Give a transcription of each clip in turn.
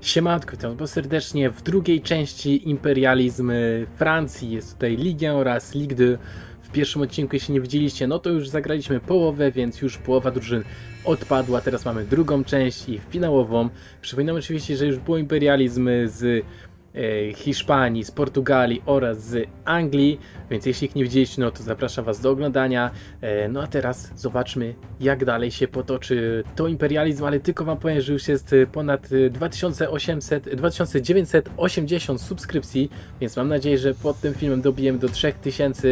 Siemanko, witam bardzo serdecznie w drugiej części Imperializm Francji. Jest tutaj Ligia oraz Ligue 2. W pierwszym odcinku, jeśli nie widzieliście, no to już zagraliśmy połowę, więc już połowa drużyn odpadła. Teraz mamy drugą część i finałową. Przypominam oczywiście, że już było imperializm z Hiszpanii, z Portugalii oraz z Anglii, więc jeśli ich nie widzieliście, no to zapraszam Was do oglądania. No a teraz zobaczmy, jak dalej się potoczy to imperializm, ale tylko Wam powiem, że już jest ponad 2980 subskrypcji, więc mam nadzieję, że pod tym filmem dobijemy do 3000.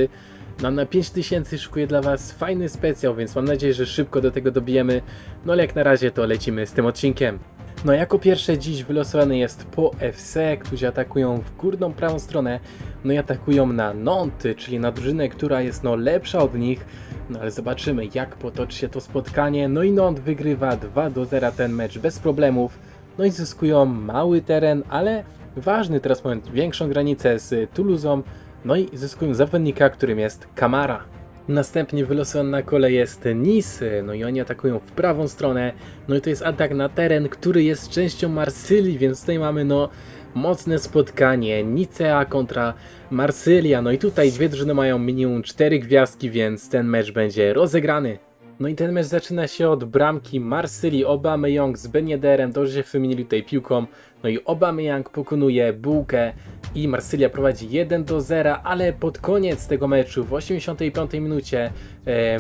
No na 5000 szykuję dla Was fajny specjał, więc mam nadzieję, że szybko do tego dobijemy. No ale jak na razie to lecimy z tym odcinkiem. No jako pierwsze dziś wylosowany jest Po FC, którzy atakują w górną prawą stronę, no i atakują na Nantes, czyli na drużynę, która jest no lepsza od nich, no ale zobaczymy, jak potoczy się to spotkanie. No i Nantes wygrywa 2-0 ten mecz bez problemów, no i zyskują mały teren, ale ważny teraz moment, większą granicę z Toulousą, no i zyskują zawodnika, którym jest Kamara. Następnie wylosowana na kole jest Nice, no i oni atakują w prawą stronę, no i to jest atak na teren, który jest częścią Marsylii, więc tutaj mamy no mocne spotkanie, Nicea kontra Marsylia, no i tutaj dwie drużyny mają minimum 4 gwiazdki, więc ten mecz będzie rozegrany. No i ten mecz zaczyna się od bramki Marsylii. Aubameyang z Ben Yedderem dobrze się wymienili tutaj piłką, no i Aubameyang pokonuje Bułkę i Marsylia prowadzi 1-0, ale pod koniec tego meczu, w 85 minucie,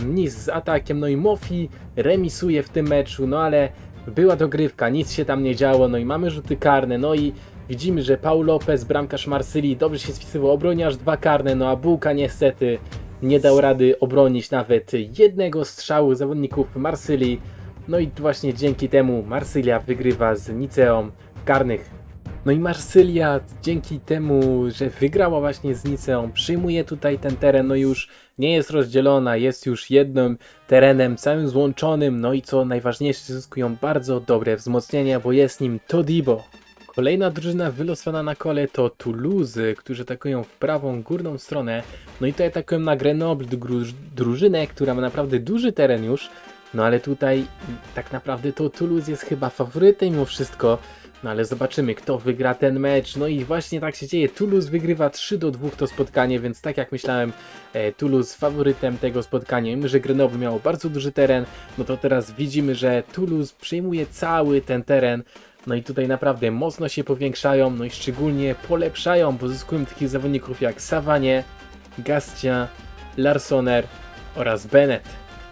Nice z atakiem, no i Mofi remisuje w tym meczu, no ale była dogrywka, nic się tam nie działo, no i mamy rzuty karne, no i widzimy, że Paul Lopez, bramkarz Marsylii, dobrze się spisywał, obronił aż 2 karne, no a Bułka niestety nie dał rady obronić nawet jednego strzału zawodników Marsylii, no i właśnie dzięki temu Marsylia wygrywa z Niceą w karnych. No i Marsylia dzięki temu, że wygrała właśnie z Niceą, przyjmuje tutaj ten teren, no już nie jest rozdzielona, jest już jednym terenem całym złączonym, no i co najważniejsze, zyskują bardzo dobre wzmocnienia, bo jest nim Todibo. Kolejna drużyna wylosowana na kole to Toulouse, którzy atakują w prawą górną stronę, no i tutaj atakują na Grenoble, drużynę, która ma naprawdę duży teren już, no ale tutaj tak naprawdę to Toulouse jest chyba faworytem mimo wszystko. No ale zobaczymy, kto wygra ten mecz. No i właśnie tak się dzieje, Toulouse wygrywa 3-2 to spotkanie, więc tak jak myślałem, Toulouse faworytem tego spotkania. Mimo że Grenoble miało bardzo duży teren, no to teraz widzimy, że Toulouse przyjmuje cały ten teren. No i tutaj naprawdę mocno się powiększają, no i szczególnie polepszają, bo zyskują takich zawodników jak Savanie, Gastia, Larsoner oraz Bennett.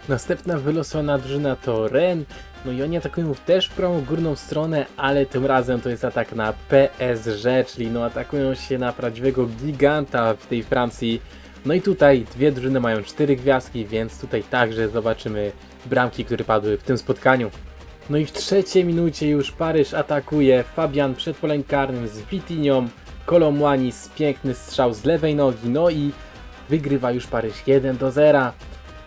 Następna wylosowana drużyna to Rennes. No i oni atakują też w prawą górną stronę, ale tym razem to jest atak na PSG, czyli no atakują się na prawdziwego giganta w tej Francji. No i tutaj dwie drużyny mają 4 gwiazdki, więc tutaj także zobaczymy bramki, które padły w tym spotkaniu. No i w 3 minucie już Paryż atakuje, Fabian przed polem karnym z Vitinhą, Kolo Muani z piękny strzał z lewej nogi, no i wygrywa już Paryż 1-0.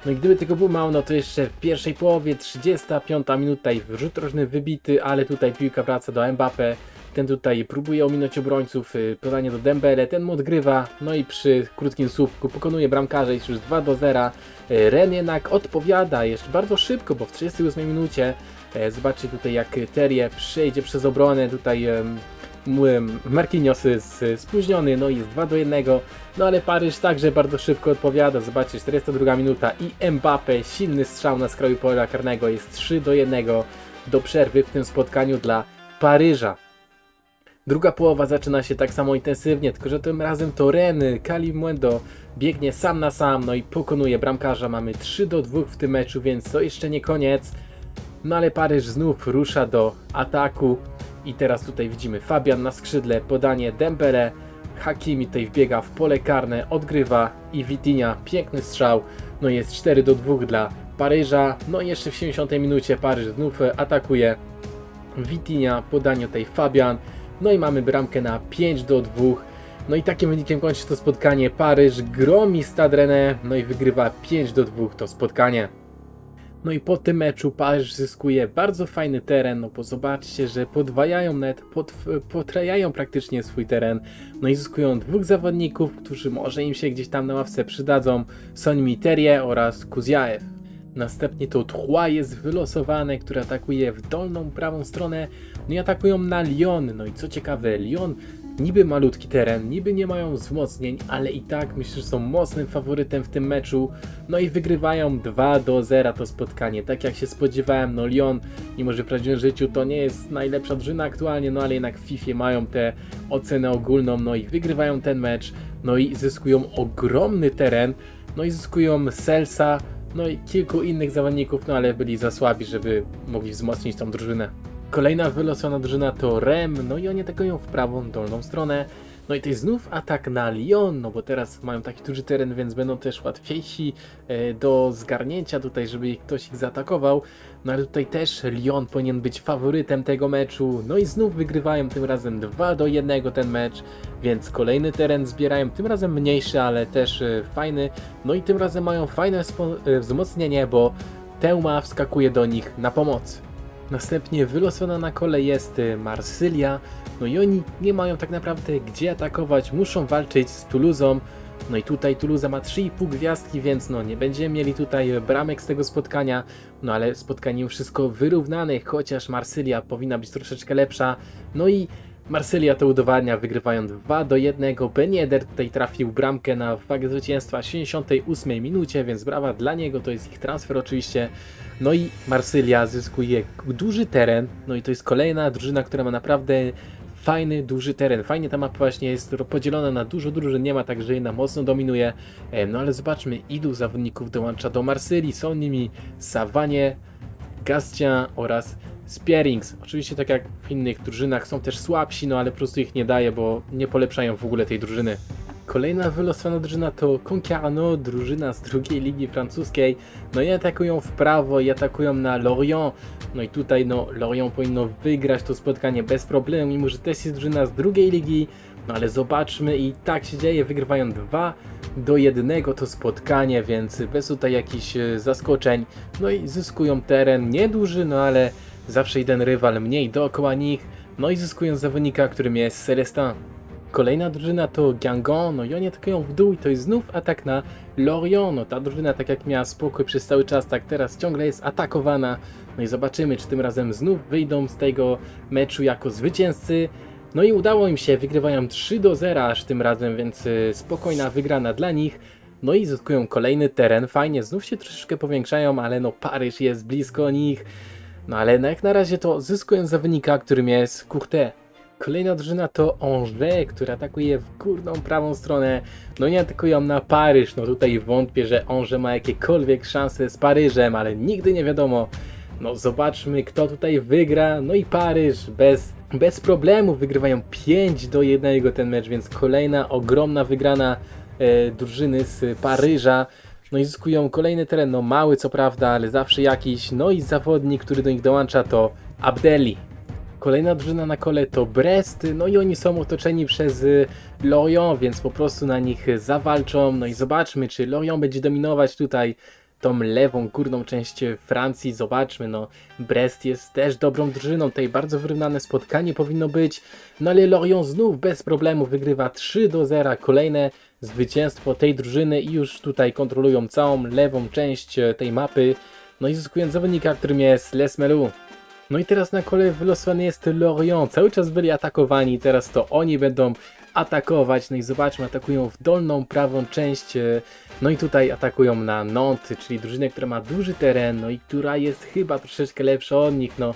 No i gdyby tego było mało, no to jeszcze w pierwszej połowie 35 minuta i rzut rożny wybity, ale tutaj piłka wraca do Mbappé. Ten tutaj próbuje ominąć obrońców, podanie do Dembélé, ten mu odgrywa, no i przy krótkim słupku pokonuje bramkarza, jest już 2-0. Rennes jednak odpowiada jeszcze bardzo szybko, bo w 38 minucie zobaczcie tutaj, jak Terier przejdzie przez obronę, tutaj Marquinhos jest spóźniony, no i jest 2-1, no ale Paryż także bardzo szybko odpowiada, zobaczcie, 42 minuta i Mbappé, silny strzał na skraju pola karnego, jest 3-1 do przerwy w tym spotkaniu dla Paryża. Druga połowa zaczyna się tak samo intensywnie, tylko że tym razem to Rennes, Kalimuendo biegnie sam na sam, no i pokonuje bramkarza, mamy 3-2 w tym meczu, więc to jeszcze nie koniec, no ale Paryż znów rusza do ataku. I teraz tutaj widzimy Fabian na skrzydle, podanie Dembélé, Hakimi tutaj wbiega w pole karne, odgrywa i Vitinha, piękny strzał, no jest 4-2 dla Paryża, no i jeszcze w 70 minucie Paryż znów atakuje, Vitinha, podanie tutaj Fabian, no i mamy bramkę na 5-2, no i takim wynikiem kończy to spotkanie, Paryż gromi Stade Rennais, no i wygrywa 5-2 to spotkanie. No i po tym meczu Paryż zyskuje bardzo fajny teren, no bo zobaczcie, że podwajają net, potrajają praktycznie swój teren, no i zyskują 2 zawodników, którzy może im się gdzieś tam na ławce przydadzą, Sonny Terier oraz Kuziaew. Następnie to Troyes jest wylosowane, które atakuje w dolną prawą stronę, no i atakują na Lyon. No i co ciekawe, Lyon niby malutki teren, niby nie mają wzmocnień, ale i tak myślę, że są mocnym faworytem w tym meczu. No i wygrywają 2-0 to spotkanie, tak jak się spodziewałem. No Lyon, mimo że w prawdziwym życiu to nie jest najlepsza drużyna aktualnie, no ale jednak w FIFA mają tę ocenę ogólną, no i wygrywają ten mecz, no i zyskują ogromny teren, no i zyskują Selsa, no i kilku innych zawodników, no ale byli za słabi, żeby mogli wzmocnić tą drużynę. Kolejna wylosowana drużyna to Rem, no i oni atakują w prawą dolną stronę. No i to jest znów atak na Lyon, no bo teraz mają taki duży teren, więc będą też łatwiejsi do zgarnięcia tutaj, żeby ktoś ich zaatakował. No ale tutaj też Lyon powinien być faworytem tego meczu. No i znów wygrywają tym razem 2-1 ten mecz, więc kolejny teren zbierają, tym razem mniejszy, ale też fajny. No i tym razem mają fajne wzmocnienie, bo Teuma wskakuje do nich na pomoc. Następnie wylosowana na kole jest Marsylia, no i oni nie mają tak naprawdę gdzie atakować, muszą walczyć z Toulousą. No i tutaj Toulouse ma 3,5 gwiazdki, więc no nie będziemy mieli tutaj bramek z tego spotkania, no ale spotkanie już wszystko wyrównane, chociaż Marsylia powinna być troszeczkę lepsza. No i Marsylia to udowadnia, wygrywają 2-1. Ben Yedder tutaj trafił bramkę na wagę zwycięstwa w 78 minucie, więc brawa dla niego, to jest ich transfer oczywiście. No i Marsylia zyskuje duży teren, no i to jest kolejna drużyna, która ma naprawdę fajny, duży teren. Fajnie ta mapa właśnie jest podzielona na dużo drużyn, nie ma tak, że jedna mocno dominuje. No ale zobaczmy, ilu zawodników dołącza do Marsylii. Są nimi Savanie, Gastia oraz Spierings. Oczywiście tak jak w innych drużynach są też słabsi, no ale po prostu ich nie daje, bo nie polepszają w ogóle tej drużyny. Kolejna wylosowana drużyna to Concarneau, drużyna z drugiej ligi francuskiej. No i atakują w prawo i atakują na Lorient. No i tutaj no Lorient powinno wygrać to spotkanie bez problemu, mimo że też jest drużyna z drugiej ligi. No ale zobaczmy, i tak się dzieje, wygrywają 2-1 to spotkanie, więc bez tutaj jakichś zaskoczeń. No i zyskują teren nieduży, no ale zawsze jeden rywal mniej dookoła nich. No i zyskują zawodnika, którym jest Celestin. Kolejna drużyna to Guingamp, no i oni atakują w dół i to jest znów atak na Lorient. No ta drużyna tak jak miała spokój przez cały czas, tak teraz ciągle jest atakowana. No i zobaczymy, czy tym razem znów wyjdą z tego meczu jako zwycięzcy. No i udało im się, wygrywają 3-0 aż tym razem, więc spokojna wygrana dla nich. No i zyskują kolejny teren, fajnie, znów się troszeczkę powiększają, ale no Paryż jest blisko nich. No ale jak na razie to zyskują zawodnika, którym jest Courtois. Kolejna drużyna to Angers, która atakuje w górną prawą stronę. No nie atakują na Paryż, no tutaj wątpię, że Angers ma jakiekolwiek szanse z Paryżem, ale nigdy nie wiadomo. No zobaczmy, kto tutaj wygra. No i Paryż bez problemu wygrywają 5-1 ten mecz, więc kolejna ogromna wygrana drużyny z Paryża. No i zyskują kolejny teren, no mały co prawda, ale zawsze jakiś. No i zawodnik, który do nich dołącza, to Abdeli. Kolejna drużyna na kole to Brest, no i oni są otoczeni przez Lorient, więc po prostu na nich zawalczą. No i zobaczmy, czy Lorient będzie dominować tutaj tą lewą, górną część Francji. Zobaczmy, no Brest jest też dobrą drużyną, tutaj bardzo wyrównane spotkanie powinno być. No ale Lorient znów bez problemu wygrywa 3-0, kolejne zwycięstwo tej drużyny i już tutaj kontrolują całą lewą część tej mapy. No i zyskując zawodnika, którym jest Les Melus. No i teraz na kole wylosowany jest Lorient, cały czas byli atakowani, teraz to oni będą atakować. No i zobaczmy, atakują w dolną prawą część, no i tutaj atakują na Nantes, czyli drużynę, która ma duży teren, no i która jest chyba troszeczkę lepsza od nich. No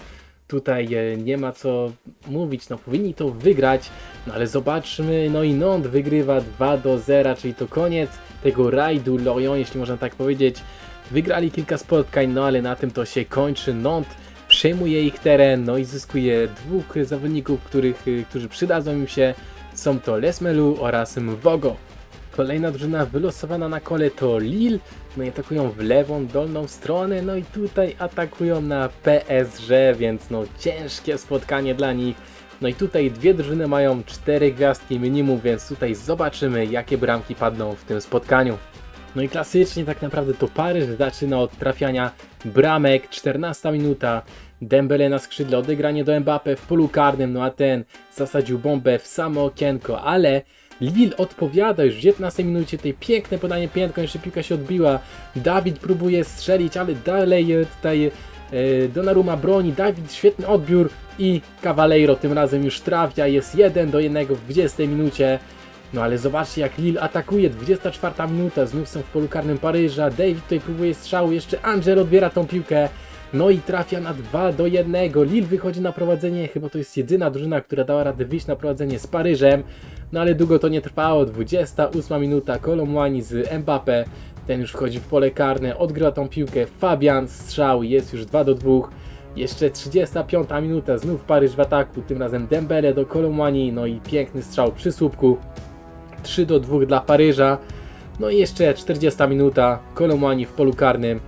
tutaj nie ma co mówić, no powinni to wygrać, no ale zobaczmy, no i Nantes wygrywa 2-0, czyli to koniec tego rajdu Lorient, jeśli można tak powiedzieć. Wygrali kilka spotkań, no ale na tym to się kończy. Nantes przejmuje ich teren, no i zyskuje dwóch zawodników, którzy przydadzą im się. Są to Les Melus oraz Mwogo. Kolejna drużyna wylosowana na kole to Lille, no i atakują w lewą, dolną stronę, no i tutaj atakują na PSG, więc no ciężkie spotkanie dla nich. No i tutaj dwie drużyny mają 4 gwiazdki minimum, więc tutaj zobaczymy, jakie bramki padną w tym spotkaniu. No i klasycznie tak naprawdę to Paryż zaczyna od trafiania bramek, 14 minuta, Dembélé na skrzydle, odegranie do Mbappé w polu karnym, no a ten zasadził bombę w samo okienko, ale Lille odpowiada już w 19 minucie, tej piękne podanie piętką, jeszcze piłka się odbiła. Dawid próbuje strzelić, ale dalej tutaj Donnarumma broni. Dawid świetny odbiór i Cavaleiro tym razem już trafia, jest 1-1 w 20 minucie. No ale zobaczcie, jak Lille atakuje, 24 minuta, znów są w polu karnym Paryża. David tutaj próbuje strzału, jeszcze Angel odbiera tą piłkę. No i trafia na 2-1. Lille wychodzi na prowadzenie, chyba to jest jedyna drużyna, która dała radę wyjść na prowadzenie z Paryżem. No ale długo to nie trwało, 28 minuta, Kolo Muani z Mbappé, ten już wchodzi w pole karne, odgrywa tą piłkę, Fabian, strzał, jest już 2-2. Jeszcze 35 minuta, znów Paryż w ataku, tym razem Dembélé do Kolo Muani, no i piękny strzał przy słupku, 3-2 dla Paryża. No i jeszcze 40 minuta, Kolo Muani w polu karnym.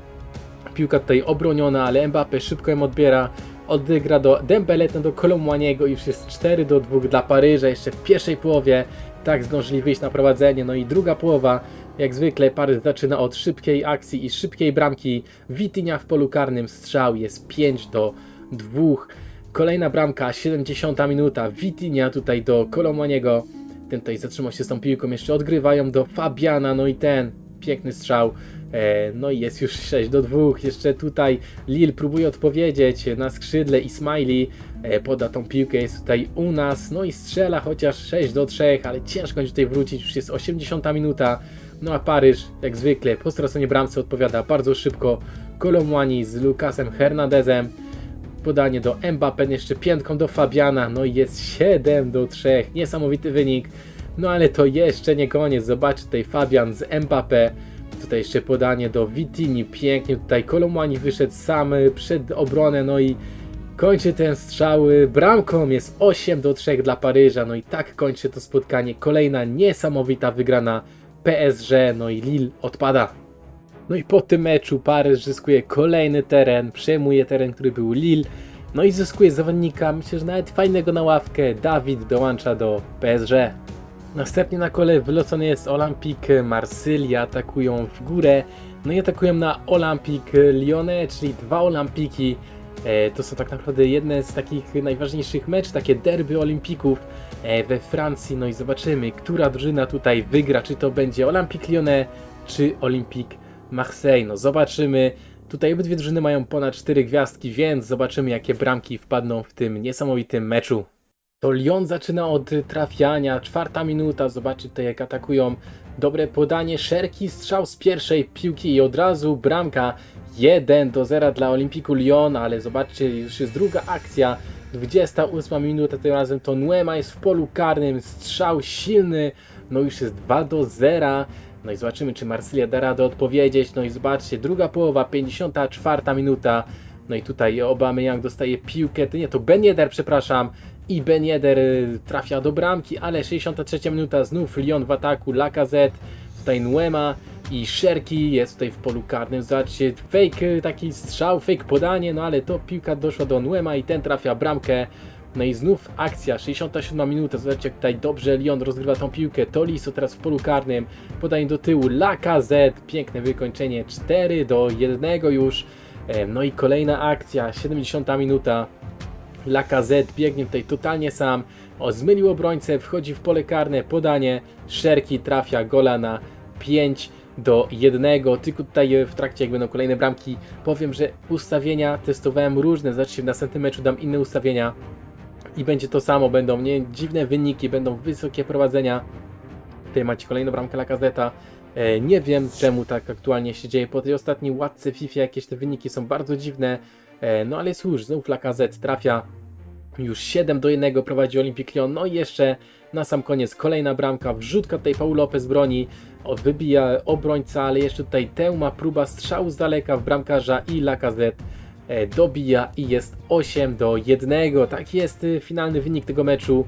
Piłka tutaj obroniona, ale Mbappé szybko ją odbiera. Odegra do Dembélé, ten do Kolo Muaniego. Już jest 4-2 dla Paryża. Jeszcze w pierwszej połowie tak zdążyli wyjść na prowadzenie. No i druga połowa, jak zwykle Paryż zaczyna od szybkiej akcji i szybkiej bramki. Vitinha w polu karnym, strzał, jest 5-2. Kolejna bramka, 70 minuta. Vitinha tutaj do Kolo Muaniego. Ten tutaj zatrzymał się z tą piłką, jeszcze odgrywają do Fabiana, no i ten piękny strzał. No i jest już 6-2, jeszcze tutaj Lille próbuje odpowiedzieć na skrzydle i Smiley poda tą piłkę, jest tutaj u nas, no i strzela, chociaż 6-3, ale ciężko będzie tutaj wrócić, już jest 80 minuta, no a Paryż jak zwykle po stronie bramce odpowiada bardzo szybko, Kolo Muani z Lucasem Hernandezem, podanie do Mbappé, jeszcze piętką do Fabiana, no i jest 7-3, niesamowity wynik, no ale to jeszcze nie koniec, zobaczcie tutaj Fabian z Mbappé, tutaj jeszcze podanie do Vitinhi, pięknie tutaj Kolo Muani wyszedł sam przed obronę, no i kończy ten strzał bramką, jest 8-3 dla Paryża, no i tak kończy to spotkanie, kolejna niesamowita wygrana PSG, no i Lille odpada. No i po tym meczu Paryż zyskuje kolejny teren, przejmuje teren, który był Lille, no i zyskuje zawodnika, myślę, że nawet fajnego na ławkę, Dawid dołącza do PSG. Następnie na kole wylocony jest Olympique Marsylia, atakują w górę, no i atakują na Olympique Lyonnais, czyli dwa Olimpiki. To są tak naprawdę jedne z takich najważniejszych meczów, takie derby olimpików we Francji. No i zobaczymy, która drużyna tutaj wygra, czy to będzie Olympique Lyonnais, czy Olympique Marseille. No zobaczymy, tutaj obydwie drużyny mają ponad 4 gwiazdki, więc zobaczymy, jakie bramki wpadną w tym niesamowitym meczu. To Lyon zaczyna od trafiania, 4 minuta, zobaczcie tutaj, jak atakują, dobre podanie, Cherki, strzał z pierwszej piłki i od razu bramka, 1-0 dla Olympiku Lyon, ale zobaczcie, już jest druga akcja, 28 minuta, tym razem to Nuamah jest w polu karnym, strzał silny, no już jest 2-0, no i zobaczymy, czy Marsylia da radę odpowiedzieć, no i zobaczcie, druga połowa, 54 minuta, no i tutaj Aubameyang dostaje piłkę, to Ben Yedder, przepraszam, i Ben Yedder trafia do bramki, ale 63 minuta, znów Lyon w ataku, Lacazette, tutaj Nuamah i Cherki jest tutaj w polu karnym, zobaczcie, fake taki strzał, fake podanie, no ale to piłka doszła do Nuamah i ten trafia bramkę, no i znów akcja, 67 minuta, zobaczcie, jak tutaj dobrze Lyon rozgrywa tą piłkę, Tolisso teraz w polu karnym, podanie do tyłu, Lacazette, piękne wykończenie, 4-1 już, no i kolejna akcja, 70 minuta, Lacazette biegnie tutaj totalnie sam, zmylił obrońcę, wchodzi w pole karne, podanie, Cherki trafia gola na 5-1, tylko tutaj w trakcie, jak będą kolejne bramki, powiem, że ustawienia testowałem różne, znaczy w następnym meczu dam inne ustawienia i będzie to samo, będą dziwne wyniki, będą wysokie prowadzenia, tutaj macie kolejną bramkę Lacazette'a. Nie wiem, czemu tak aktualnie się dzieje, po tej ostatniej łatce FIFA jakieś te wyniki są bardzo dziwne. No ale cóż, znów Lacazette trafia, już 7-1 prowadzi Olympique Lyon, no i jeszcze na sam koniec kolejna bramka, wrzutka tutaj Paul Lopez broni, wybija obrońca, ale jeszcze tutaj Teuma, próba strzału z daleka w bramkarza i Lacazette dobija i jest 8-1, tak jest finalny wynik tego meczu.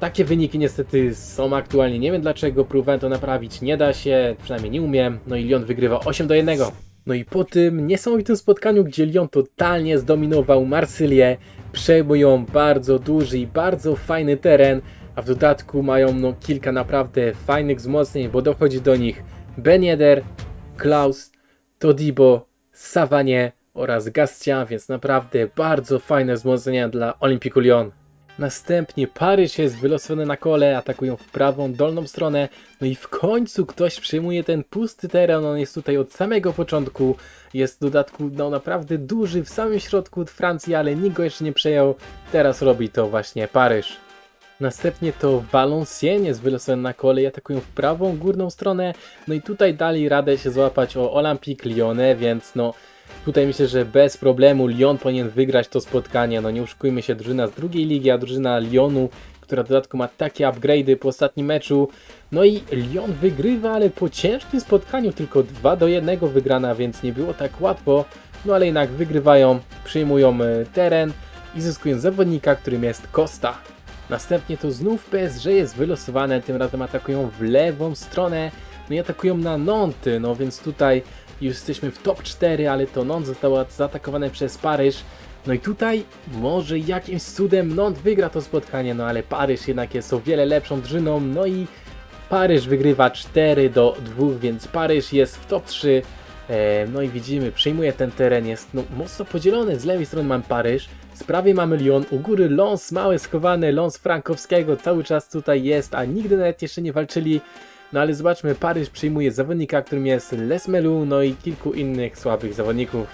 Takie wyniki niestety są aktualnie, nie wiem dlaczego, próbowałem to naprawić, nie da się, przynajmniej nie umiem, no i Lyon wygrywa 8-1. No i po tym niesamowitym spotkaniu, gdzie Lyon totalnie zdominował Marsylię, przejmują bardzo duży i bardzo fajny teren, a w dodatku mają kilka naprawdę fajnych wzmocnień, bo dochodzi do nich Ben Yedder, Klaus, Todibo, Savanie oraz Gastia, więc naprawdę bardzo fajne wzmocnienia dla Olympique Lyon. Następnie Paryż jest wylosowany na kole, atakują w prawą, dolną stronę. No i w końcu ktoś przyjmuje ten pusty teren, on jest tutaj od samego początku. Jest w dodatku no, naprawdę duży w samym środku Francji, ale nikt go jeszcze nie przejął. Teraz robi to właśnie Paryż. Następnie to Valenciennes jest wylosowany na kole i atakują w prawą, górną stronę. No i tutaj dali radę się złapać o Olympique Lyonnais, więc no... Tutaj myślę, że bez problemu Lyon powinien wygrać to spotkanie. No nie oszukujmy się, drużyna z drugiej ligi, a drużyna Lyonu, która w dodatku ma takie upgrade'y po ostatnim meczu. No i Lyon wygrywa, ale po ciężkim spotkaniu tylko 2-1 wygrana, więc nie było tak łatwo. No ale jednak wygrywają, przyjmują teren i zyskują zawodnika, którym jest Costa. Następnie to znów PSG jest wylosowane, tym razem atakują w lewą stronę. No i atakują na Nantes, no więc tutaj... Już jesteśmy w top 4, ale to Nantes zostało zaatakowane przez Paryż. No i tutaj może jakimś cudem Nantes wygra to spotkanie, no ale Paryż jednak jest o wiele lepszą drużyną. No i Paryż wygrywa 4-2, więc Paryż jest w top 3. No i widzimy, przyjmuje ten teren, jest no, mocno podzielony. Z lewej strony mamy Paryż, z prawej mamy Lyon, u góry Lens, małe schowane, Lens Frankowskiego cały czas tutaj jest, a nigdy nawet jeszcze nie walczyli. No ale zobaczmy, Paryż przyjmuje zawodnika, którym jest Les Melus, no i kilku innych słabych zawodników.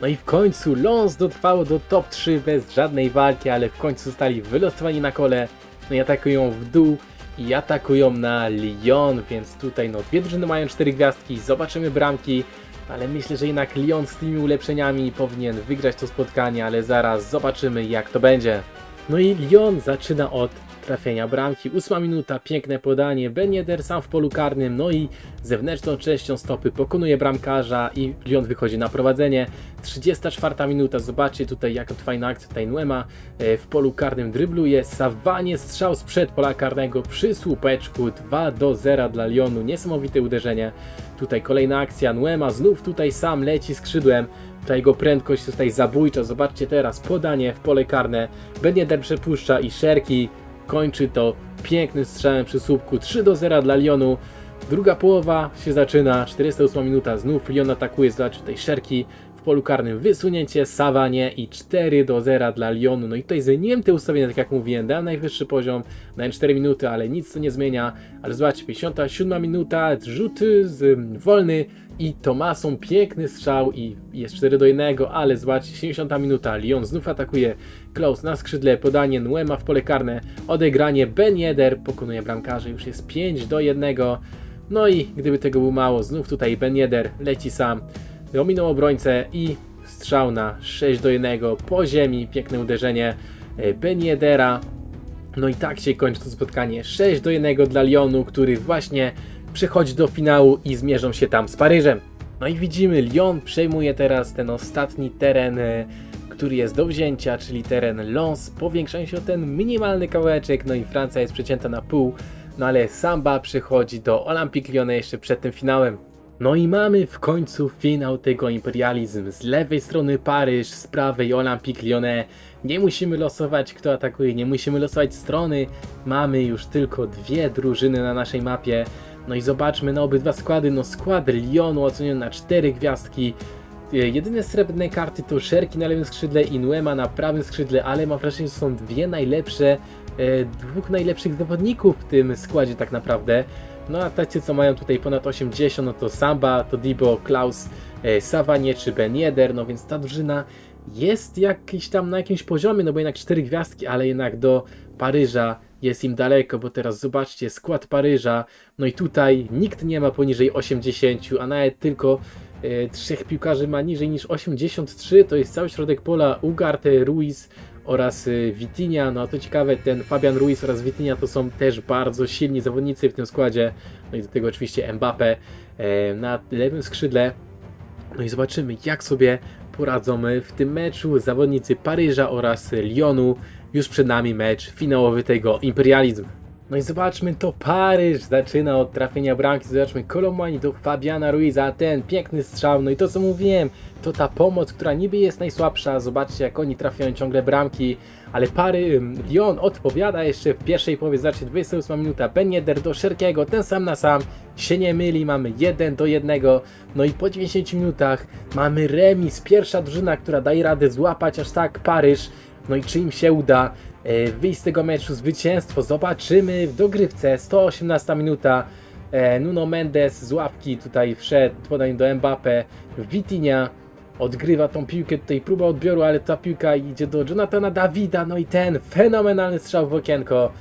No i w końcu Lens dotrwało do top 3 bez żadnej walki, ale w końcu zostali wylosowani na kole. No i atakują w dół i atakują na Lyon, więc tutaj no dwie drużyny mają 4 gwiazdki, zobaczymy bramki. Ale myślę, że jednak Lyon z tymi ulepszeniami powinien wygrać to spotkanie, ale zaraz zobaczymy jak to będzie. No i Lyon zaczyna od trafienia bramki, 8 minuta, piękne podanie, Ben Yedder sam w polu karnym, no i zewnętrzną częścią stopy pokonuje bramkarza i Lyon wychodzi na prowadzenie. 34 minuta, zobaczcie tutaj jaka fajna akcja, tutaj Nuamah w polu karnym drybluje, Savanie strzał sprzed pola karnego przy słupeczku, 2-0 dla Lyonu, niesamowite uderzenie. Tutaj kolejna akcja, Nuamah znów tutaj sam leci skrzydłem. Ta jego prędkość jest tutaj zabójcza, zobaczcie teraz podanie w pole karne, Ben Yedder przepuszcza i Cherki kończy to pięknym strzałem przy słupku, 3-0 dla Lyonu. Druga połowa się zaczyna, 48 minuta, znów Lyon atakuje, zobaczcie tutaj Cherki w polu karnym, wysunięcie, Savanie i 4-0 dla Lyonu. No i tutaj zmieniłem te ustawienia, tak jak mówiłem, dałem najwyższy poziom, dałem 4 minuty, ale nic to nie zmienia. Ale zobaczcie, 57 minuta, rzut wolny i Tomasą piękny strzał i jest 4-1, ale zobaczcie, 70 minuta, Lyon znów atakuje, Klaus na skrzydle, podanie Nuamah w pole karne, odegranie, Ben Yedder pokonuje bramkarzy, już jest 5-1. No i gdyby tego było mało, znów tutaj Ben Yedder leci sam, ominął obrońcę i strzał na 6-1 po ziemi, piękne uderzenie Ben Yeddera. No i tak się kończy to spotkanie, 6-1 dla Lyonu, który właśnie przechodzi do finału i zmierzą się tam z Paryżem. No i widzimy, Lyon przejmuje teraz ten ostatni teren, który jest do wzięcia, czyli teren Lens, powiększają się o ten minimalny kawałeczek, no i Francja jest przecięta na pół, no ale Samba przechodzi do Olympique Lyonnais jeszcze przed tym finałem. No i mamy w końcu finał tego imperializm, z lewej strony Paryż, z prawej Olympique Lyonnais. Nie musimy losować kto atakuje, nie musimy losować strony, mamy już tylko dwie drużyny na naszej mapie. No i zobaczmy na obydwa składy, no skład Lyonu oceniony na 4 gwiazdki. Jedyne srebrne karty to Cherki na lewym skrzydle i Nuamah na prawym skrzydle, ale mam wrażenie, że są dwóch najlepszych zawodników w tym składzie tak naprawdę. No a tacy co mają tutaj ponad 80, no to Samba, Todibo, Klaus, Savanie czy Ben Yedder, no więc ta drużyna jest jakiś tam na jakimś poziomie, no bo jednak 4 gwiazdki, ale jednak do Paryża jest im daleko, bo teraz zobaczcie skład Paryża, no i tutaj nikt nie ma poniżej 80, a nawet tylko 3 piłkarzy ma niżej niż 83, to jest cały środek pola, Ugarte, Ruiz oraz Vitinha. No a to ciekawe, ten Fabian Ruiz oraz Vitinha to są też bardzo silni zawodnicy w tym składzie, no i do tego oczywiście Mbappé na lewym skrzydle. No i zobaczymy jak sobie poradzą w tym meczu zawodnicy Paryża oraz Lyonu. Już przed nami mecz finałowy tego imperializm. No i zobaczmy, to Paryż zaczyna od trafienia bramki, zobaczmy Kolo Muani do Fabiana Ruiza, ten piękny strzał, no i to co mówiłem, to ta pomoc, która niby jest najsłabsza, zobaczcie jak oni trafiają ciągle bramki, ale Lyon odpowiada jeszcze w pierwszej połowie, zobaczcie 28 minuta, Ben Yedder do Cherkiego, ten sam na sam, się nie myli, mamy 1-1, no i po 90 minutach mamy remis, pierwsza drużyna, która daje radę złapać aż tak Paryż. No i czy im się uda? wyjść z tego meczu, zwycięstwo zobaczymy w dogrywce. 118 minuta, Nuno Mendes z ławki tutaj wszedł, podanie do Mbappé, Vitinha odgrywa tą piłkę, tutaj próba odbioru, ale ta piłka idzie do Jonathana Davida, no i ten fenomenalny strzał w okienko.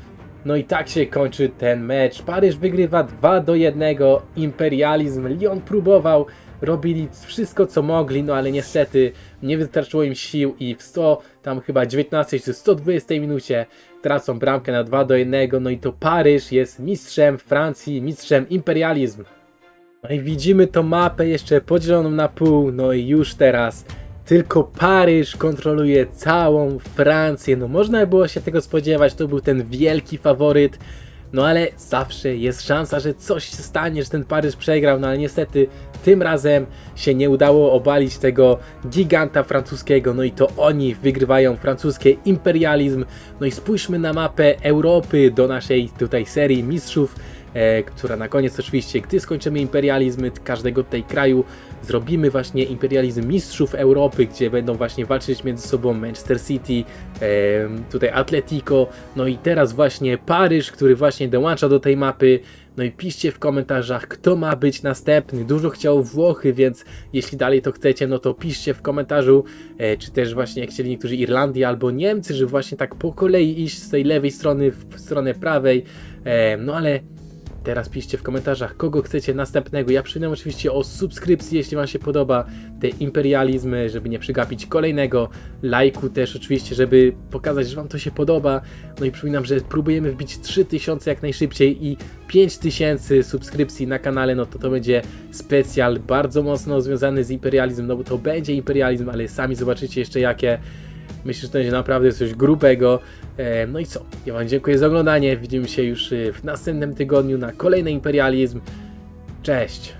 No i tak się kończy ten mecz. Paryż wygrywa 2-1, imperializm, Lyon próbował, robili wszystko co mogli, no ale niestety nie wystarczyło im sił i w 119 czy 120 minucie tracą bramkę na 2-1, no i to Paryż jest mistrzem Francji, mistrzem imperializmu. No i widzimy tą mapę jeszcze podzieloną na pół, no i już teraz tylko Paryż kontroluje całą Francję. No można było się tego spodziewać, to był ten wielki faworyt. No ale zawsze jest szansa, że coś się stanie, że ten Paryż przegrał. No ale niestety tym razem się nie udało obalić tego giganta francuskiego. No i to oni wygrywają, francuskie imperializm. No i spójrzmy na mapę Europy do naszej tutaj serii mistrzów, która na koniec oczywiście, gdy skończymy imperializmy każdego tutaj kraju, zrobimy właśnie imperializm mistrzów Europy, gdzie będą właśnie walczyć między sobą Manchester City, tutaj Atletico, no i teraz właśnie Paryż, który właśnie dołącza do tej mapy. No i piszcie w komentarzach, kto ma być następny. Dużo chciał Włochy, więc jeśli dalej to chcecie, no to piszcie w komentarzu, czy też właśnie chcieli niektórzy Irlandii albo Niemcy, żeby właśnie tak po kolei iść z tej lewej strony w stronę prawej, no ale teraz piszcie w komentarzach, kogo chcecie następnego. Ja przypominam oczywiście o subskrypcji, jeśli wam się podoba te imperializmy, żeby nie przegapić kolejnego, lajku też oczywiście, żeby pokazać, że wam to się podoba. No i przypominam, że próbujemy wbić 3000 jak najszybciej i 5000 subskrypcji na kanale, no to będzie specjal bardzo mocno związany z imperializmem, no bo to będzie imperializm, ale sami zobaczycie jeszcze jakie. Myślę, że to będzie naprawdę coś grubego. No i co? Ja wam dziękuję za oglądanie. Widzimy się już w następnym tygodniu na kolejny imperializm. Cześć!